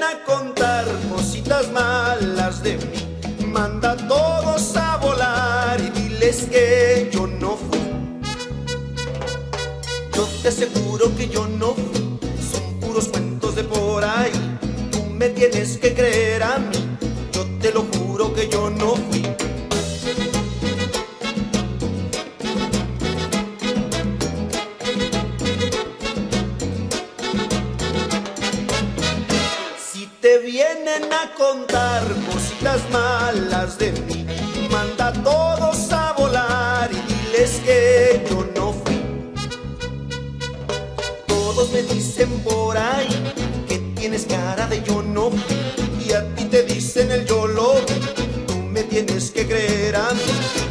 A contar cositas malas de mí, manda a todos a volar y diles que yo no fui. Yo te aseguro que yo no fui, son puros cuentos de por ahí. Tú me tienes que creer a mí, yo te lo juro que yo no fui. Vienen a contar cositas malas de mí, manda a todos a volar y diles que yo no fui. Todos me dicen por ahí que tienes cara de yo no fui, y a ti te dicen el yo lo vi. Tú me tienes que creer a mí.